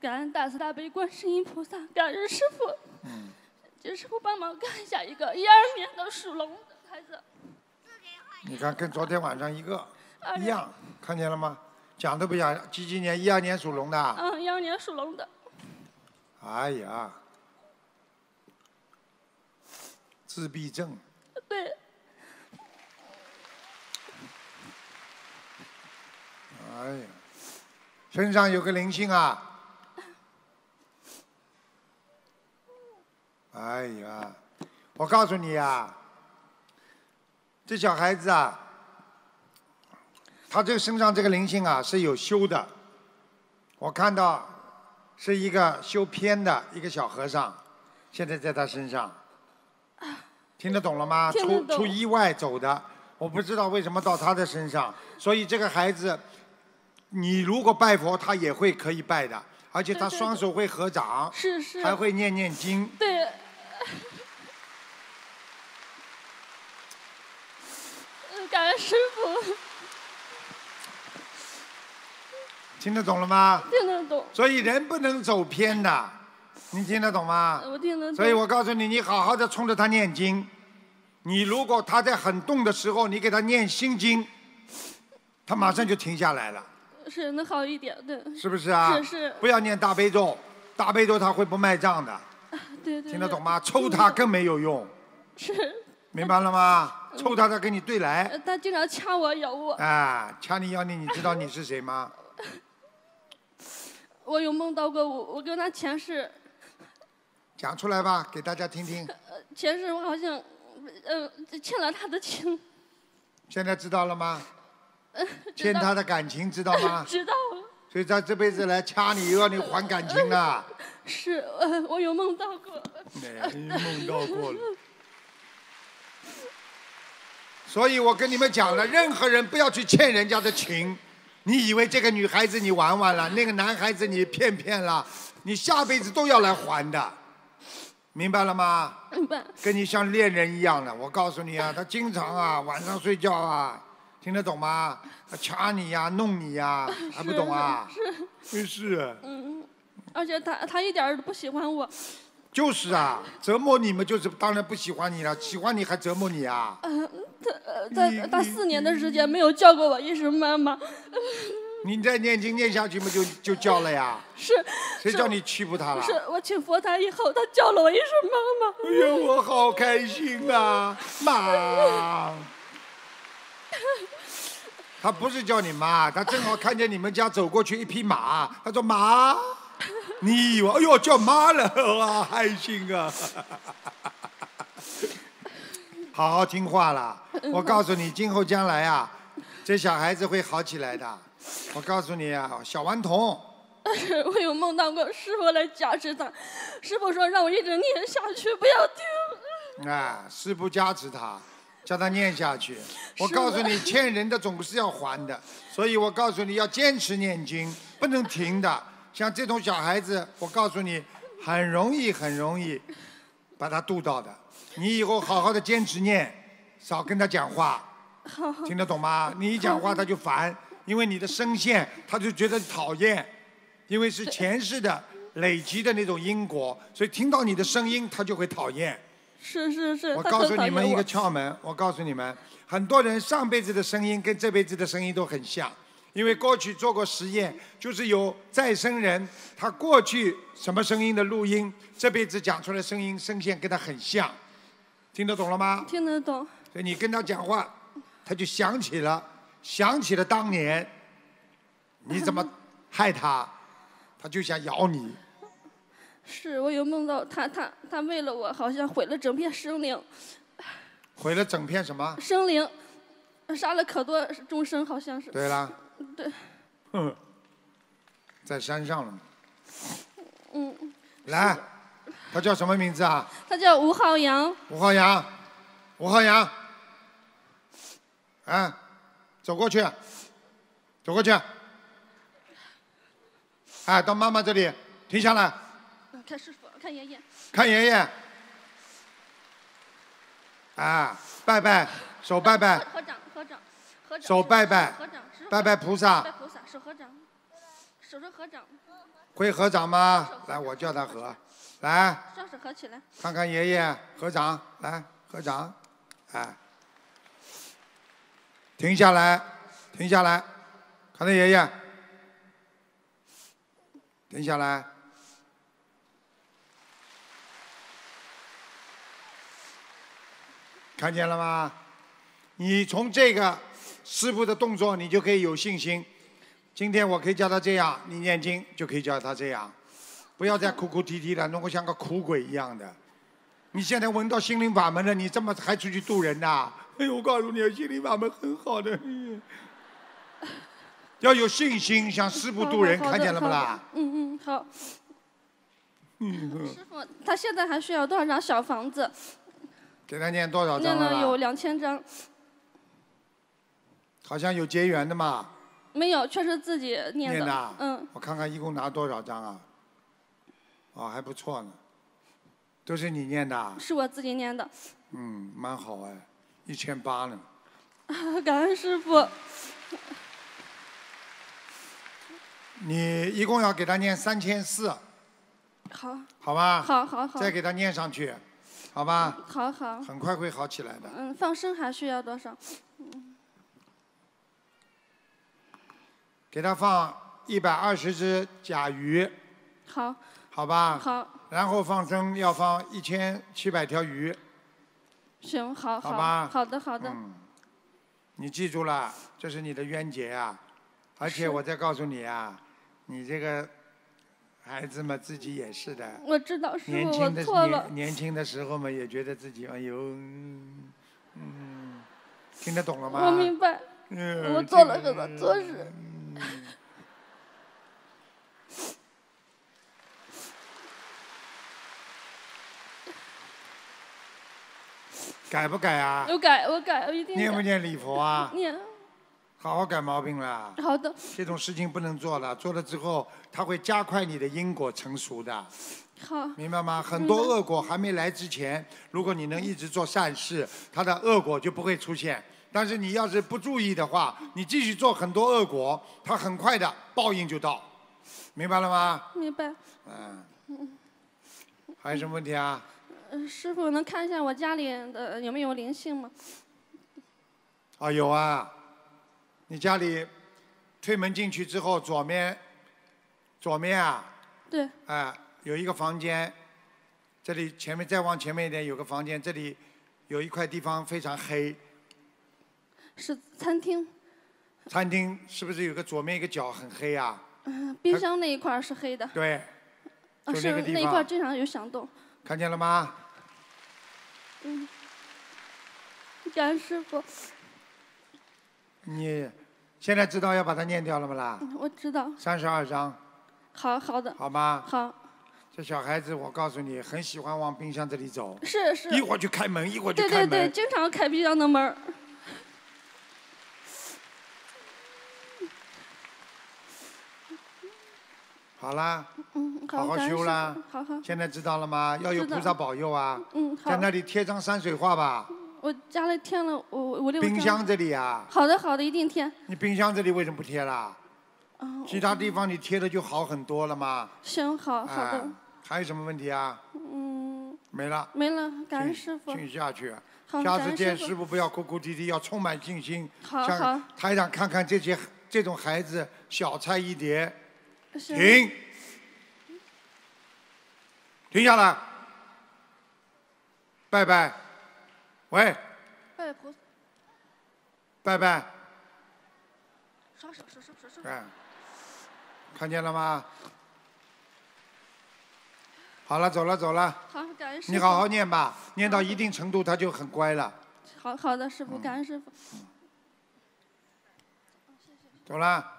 感恩大慈大悲观世音菩萨，感恩师傅。请师傅帮忙看一下一个12年的属龙的孩子。你看，跟昨天晚上一个一样，看见了吗？讲都不讲，几年？12年属龙的。12年属龙的。哎呀，自闭症。对。 哎呀，身上有个灵性啊！哎呀，我告诉你啊，这小孩子啊，他这身上这个灵性啊是有修的，我看到是一个修偏的一个小和尚，现在在他身上，听得懂了吗？出意外走的，我不知道为什么到他的身上，所以这个孩子。 你如果拜佛，他也会可以拜的，而且他双手会合掌，是是，还会念经。对。感恩师父。听得懂了吗？听得懂。所以人不能走偏的，你听得懂吗？我听得懂。所以我告诉你，你好好的冲着他念经。你如果他在很动的时候，你给他念心经，他马上就停下来了。 是能好一点，对。是不是啊？是是。不要念大悲咒，大悲咒他会不卖账的。对对。听得懂吗？抽他更没有用。是。明白了吗？抽他，他跟你对来。他经常掐我、咬我。啊，掐你、咬你，你知道你是谁吗？我有梦到过我跟他前世。讲出来吧，给大家听听。前世我好像，欠了他的情。现在知道了吗？ 欠他的感情，知道吗？知道。所以他这辈子来掐你，又让你还感情了。是，我有梦到过。你梦到过了。所以我跟你们讲了，任何人不要去欠人家的情。你以为这个女孩子你玩玩了，那个男孩子你骗了，你下辈子都要来还的，明白了吗？明白。跟你像恋人一样的，我告诉你啊，他经常啊晚上睡觉啊。 听得懂吗？掐你呀，弄你呀，还不懂啊？是是。而且他一点都不喜欢我。就是啊，折磨你们就是当然不喜欢你了，喜欢你还折磨你啊。他4年的时间没有叫过我一声妈妈。你再念经念下去嘛，就叫了呀。是。谁叫你欺负他了？是我请佛台以后，他叫了我一声妈妈。哎呦，我好开心啊，妈。 他不是叫你妈，他正好看见你们家走过去一匹马，他说妈，你以为哎呦叫妈了，哇开心啊！好好听话啦，我告诉你，今后将来啊，这小孩子会好起来的。我告诉你啊，小顽童。我有梦到过师傅来加持他，师傅说让我一直念下去，不要停。啊，师傅加持他。 叫他念下去，我告诉你，欠人的总是要还的，所以我告诉你要坚持念经，不能停的。像这种小孩子，我告诉你，很容易把他渡到的。你以后好好的坚持念，少跟他讲话，听得懂吗？你一讲话他就烦，因为你的声线他就觉得讨厌，因为是前世的累积的那种因果，所以听到你的声音他就会讨厌。 是是是，我告诉你们一个窍门，我告诉你们，很多人上辈子的声音跟这辈子的声音都很像，因为过去做过实验，就是有再生人，他过去什么声音的录音，这辈子讲出来声音声线跟他很像，听得懂了吗？听得懂。所以你跟他讲话，他就想起了当年，你怎么害他，他就想咬你。 是我有梦到他为了我，好像毁了整片生灵。毁了整片什么？生灵，杀了可多众生，好像是。对啦。对。在山上了。来，他叫什么名字啊？他叫吴浩洋。吴浩洋，吴浩洋，啊，走过去，走过去，哎，到妈妈这里，停下来。 看师傅，看爷爷，看爷爷，啊，拜拜，手拜拜，合掌，手拜拜，拜拜菩萨，手合掌，手手合掌。会合掌吗？来，我教他合。来，双手合起来。看看爷爷合掌，来合掌，哎，停下来，停下来，看着爷爷，停下来。 看见了吗？你从这个师傅的动作，你就可以有信心。今天我可以教他这样，你念经就可以教他这样，不要再哭哭啼啼的，弄个像个苦鬼一样的。你现在闻到心灵法门了，你这么还出去渡人呐、啊？哎呦，我告诉你，心灵法门很好的，要有信心，向师傅渡人，看见了不啦？嗯嗯，好。嗯、师傅，他现在还需要多少张小房子？ 给他念多少张了？念了有2000张。好像有结缘的嘛。没有，确实自己念的。念的。嗯。我看看一共拿多少张啊？哦，还不错呢。都是你念的？是我自己念的。嗯，蛮好哎，1800呢。感恩师傅。你一共要给他念3400。好。好吧。好好好。再给他念上去。 好吧，好好，很快会好起来的。嗯，放生还需要多少？嗯，给他放120只甲鱼。好。好吧。好。然后放生要放1700条鱼。行，好好。好吧。好的，好的。嗯，你记住了，这是你的冤结啊！而且我再告诉你啊，你这个。 孩子嘛，自己也是的。我知道，师傅，我错了。年轻的时候嘛，也觉得自己哎呦，嗯，听得懂了吗？我明白。嗯、我做了什么错事？改不改啊？我改，我改，我一定改。念不念礼佛啊？念。 好好改毛病啦！好的，这种事情不能做了，做了之后，它会加快你的因果成熟的。好，明白吗？很多恶果还没来之前，如果你能一直做善事，它的恶果就不会出现。但是你要是不注意的话，你继续做很多恶果，它很快的报应就到，明白了吗？明白。嗯。还有什么问题啊？师傅能看一下我家里的有没有灵性吗？啊，有啊。 你家里推门进去之后，左面啊，对，哎，有一个房间，这里前面再往前面一点有个房间，这里有一块地方非常黑，是餐厅。餐厅是不是有个左面一个角很黑啊？嗯，冰箱那一块是黑的。对，就那个地方。是那一块经常有响动。看见了吗？嗯，感恩师傅。 你现在知道要把它念掉了吗啦？我知道。32张。好好的。好吗？好。这小孩子，我告诉你，很喜欢往冰箱这里走。是是。一会儿就开门，一会儿就开门。对对对，经常开冰箱的门。好啦。嗯，好。好好修啦。好好。现在知道了吗？要有菩萨保佑啊！嗯，好。在那里贴张山水画吧。 我家里添了5、6张。冰箱这里啊。好的好的，一定添。你冰箱这里为什么不贴啦？嗯、其他地方你贴的就好很多了嘛。行，好好的、还有什么问题啊？嗯。没了。没了，感恩师傅。请下去。好，下次见师傅不要哭哭啼啼，要充满信心。好好。台长看看这种孩子小菜一碟。停。停下来。拜拜。 喂，拜菩萨，拜拜，双手，手。哎，看见了吗？好了，走了。好，感恩师父。你好好念吧，念到一定程度，他就很乖了。好好的，师父，感恩师父。走了。